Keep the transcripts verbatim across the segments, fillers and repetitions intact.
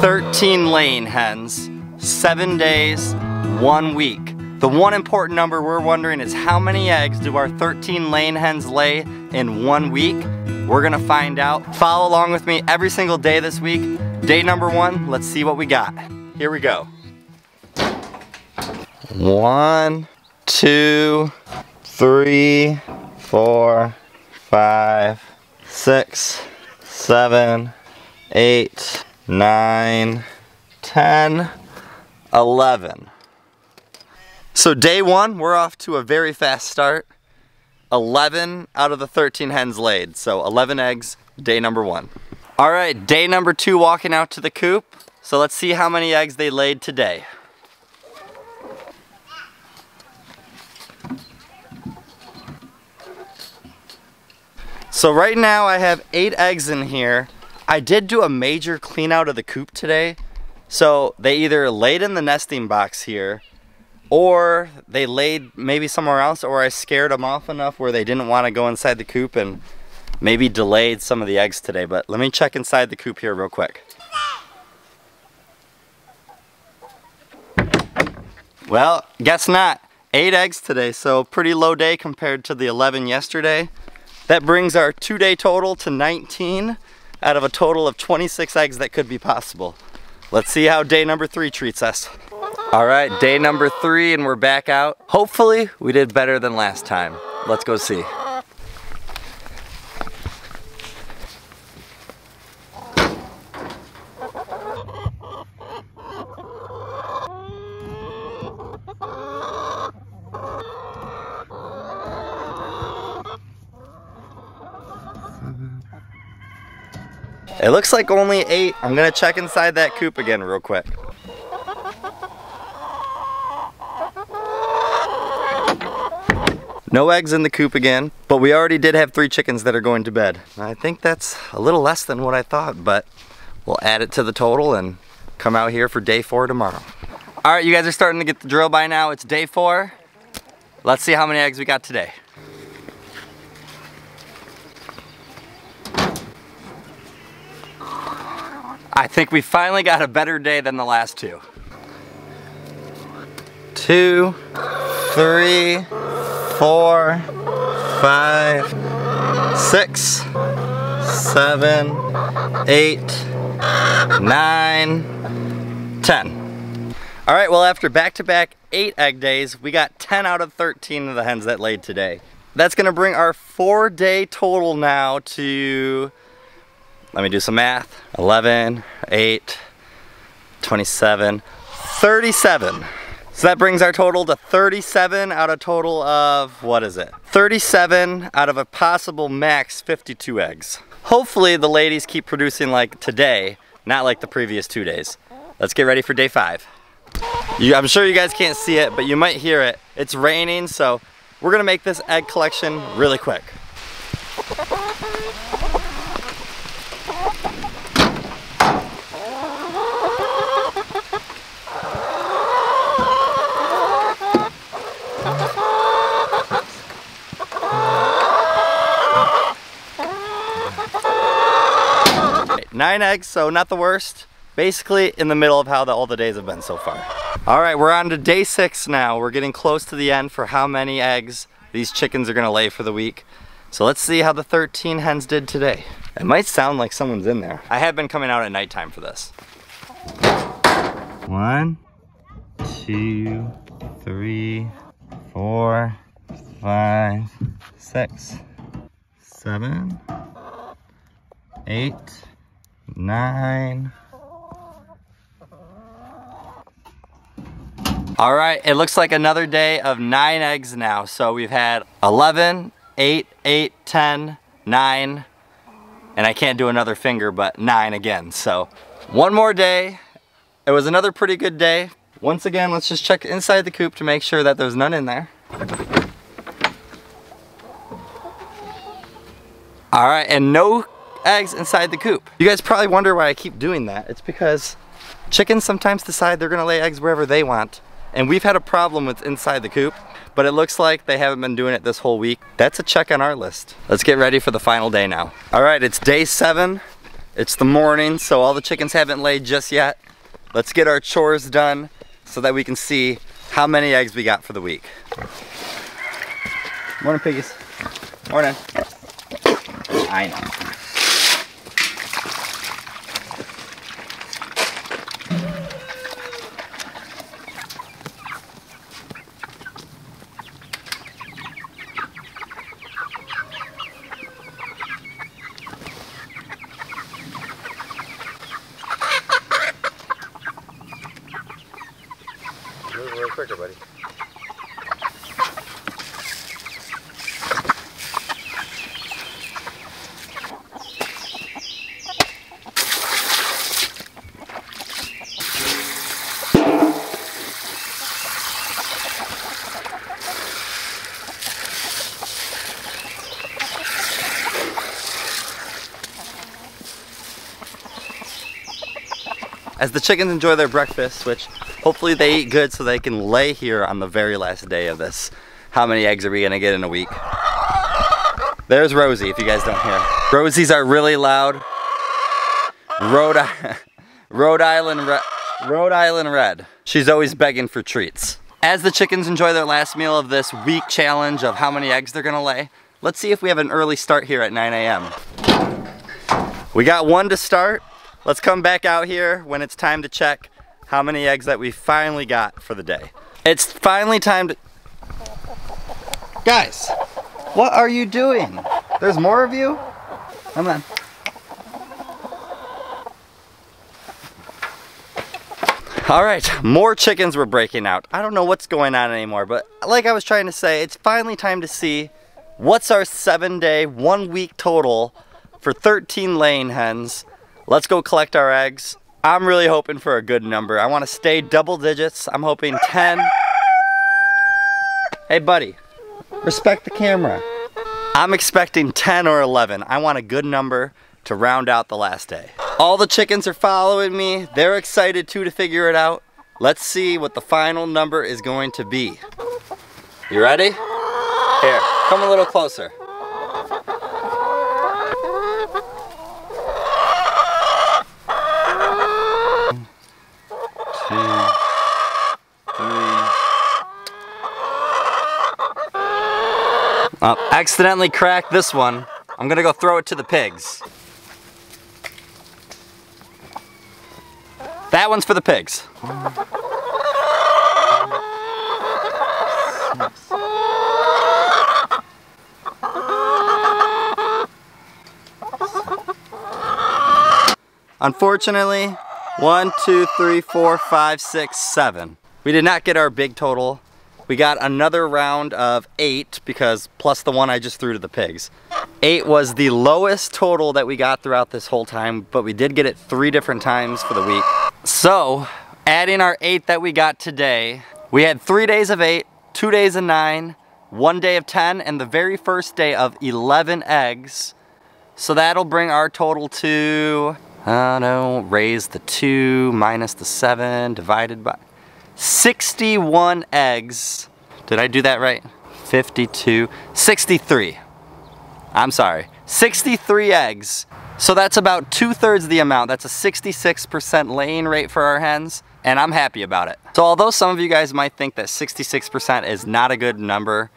thirteen laying hens, seven days, one week. The one important number we're wondering is how many eggs do our thirteen laying hens lay in one week? We're gonna find out. Follow along with me every single day this week. Day number one, let's see what we got. Here we go. One, two, three, four, five, six, seven, eight, nine, ten, eleven. So day one, we're off to a very fast start. eleven out of the thirteen hens laid, so eleven eggs, day number one. All right, day number two, walking out to the coop. So let's see how many eggs they laid today. So right now I have eight eggs in here. I did do a major clean out of the coop today. So they either laid in the nesting box here, or they laid maybe somewhere else, or I scared them off enough where they didn't want to go inside the coop and maybe delayed some of the eggs today. But let me check inside the coop here real quick. Well, guess not. Eight eggs today, so pretty low day compared to the eleven yesterday. That brings our two-day total to nineteen out of a total of twenty-six eggs that could be possible. Let's see how day number three treats us. All right, day number three, and we're back out. Hopefully, we did better than last time. Let's go see. It looks like only eight. I'm gonna check inside that coop again real quick. No eggs in the coop again, but we already did have three chickens that are going to bed. I think that's a little less than what I thought, but we'll add it to the total and come out here for day four tomorrow. All right, you guys are starting to get the drill by now. It's day four. Let's see how many eggs we got today. I think we finally got a better day than the last two. Two, three, four, five, six, seven, eight, nine, ten. All right, well, after back-to-back eight egg days, we got ten out of thirteen of the hens that laid today. That's gonna bring our four-day total now to, let me do some math, eleven, eight, twenty-seven, thirty-seven. So that brings our total to thirty-seven out of total of, what is it? thirty-seven out of a possible max fifty-two eggs. Hopefully the ladies keep producing like today, not like the previous two days. Let's get ready for day five. You, I'm sure you guys can't see it, but you might hear it. It's raining, so we're gonna make this egg collection really quick. Nine eggs, so not the worst. Basically in the middle of how the, all the days have been so far. All right, we're on to day six now. We're getting close to the end for how many eggs these chickens are gonna lay for the week. So let's see how the thirteen hens did today. It might sound like someone's in there. I have been coming out at nighttime for this. One, two, three, four, five, six, seven, eight, nine. All right, it looks like another day of nine eggs now. So we've had eleven, eight, eight, ten, nine, and I can't do another finger, but nine again. So one more day. It was another pretty good day. Once again, let's just check inside the coop to make sure that there's none in there. All right, and no eggs inside the coop. You guys probably wonder why I keep doing that. It's because chickens sometimes decide they're gonna lay eggs wherever they want, and we've had a problem with inside the coop, but it looks like they haven't been doing it this whole week. That's a check on our list. Let's get ready for the final day now. All right, it's day seven. It's the morning, so all the chickens haven't laid just yet. Let's get our chores done so that we can see how many eggs we got for the week. Morning, piggies. Morning. I know. Quicker, buddy. As the chickens enjoy their breakfast, which hopefully they eat good so they can lay here on the very last day of this. How many eggs are we gonna get in a week? There's Rosie, if you guys don't hear. Rosies are really loud. Rhode, Rhode Island Red. Rhode Island Red. She's always begging for treats. As the chickens enjoy their last meal of this week challenge of how many eggs they're gonna lay, let's see if we have an early start here at nine A M We got one to start. Let's come back out here when it's time to check how many eggs that we finally got for the day. It's finally time to... Guys, what are you doing? There's more of you? Come on. All right, more chickens were breaking out. I don't know what's going on anymore, but like I was trying to say, it's finally time to see what's our seven day, one week total for thirteen laying hens. Let's go collect our eggs. I'm really hoping for a good number. I want to stay double digits. I'm hoping ten. Hey buddy, respect the camera. I'm expecting ten or eleven. I want a good number to round out the last day. All the chickens are following me. They're excited too to figure it out. Let's see what the final number is going to be. You ready? Here, come a little closer. Uh, accidentally cracked this one. I'm gonna go throw it to the pigs. That one's for the pigs. One, two, unfortunately, one, two, three, four, five, six, seven. We did not get our big total. We got another round of eight because plus the one I just threw to the pigs. Eight was the lowest total that we got throughout this whole time, but we did get it three different times for the week. So adding our eight that we got today, we had three days of eight, two days of nine, one day of ten, and the very first day of eleven eggs. So that'll bring our total to, I don't know, raise the two minus the seven divided by sixty-one eggs. Did I do that right? fifty-two, sixty-three. I'm sorry, sixty-three eggs. So that's about two-thirds the amount. That's a sixty-six percent laying rate for our hens, and I'm happy about it. So although some of you guys might think that sixty-six percent is not a good number,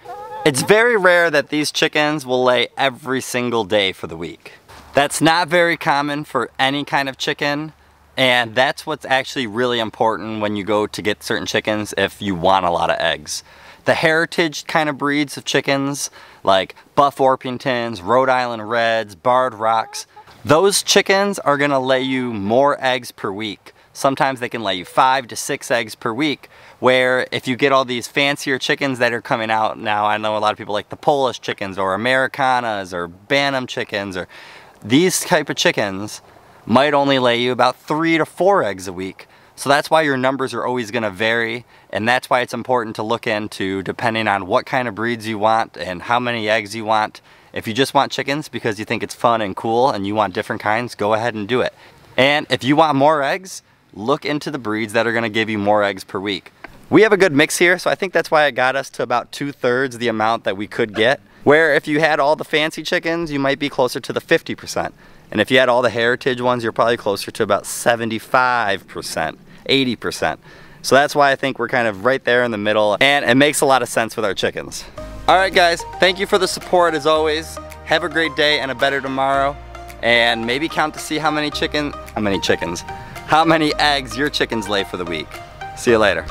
it's very rare that these chickens will lay every single day for the week. That's not very common for any kind of chicken. And that's what's actually really important when you go to get certain chickens if you want a lot of eggs. The heritage kind of breeds of chickens, like Buff Orpingtons, Rhode Island Reds, Barred Rocks, those chickens are gonna lay you more eggs per week. Sometimes they can lay you five to six eggs per week, where if you get all these fancier chickens that are coming out now, I know a lot of people like the Polish chickens or Americanas or Bantam chickens or these type of chickens, might only lay you about three to four eggs a week. So that's why your numbers are always gonna vary, and that's why it's important to look into depending on what kind of breeds you want and how many eggs you want. If you just want chickens because you think it's fun and cool and you want different kinds, go ahead and do it. And if you want more eggs, look into the breeds that are gonna give you more eggs per week. We have a good mix here, so I think that's why it got us to about two-thirds the amount that we could get, where if you had all the fancy chickens, you might be closer to the fifty percent. And if you had all the heritage ones, you're probably closer to about seventy-five percent, eighty percent. So that's why I think we're kind of right there in the middle, and it makes a lot of sense with our chickens. All right guys, thank you for the support as always. Have a great day and a better tomorrow, and maybe count to see how many chicken, how many chickens, how many eggs your chickens lay for the week. See you later.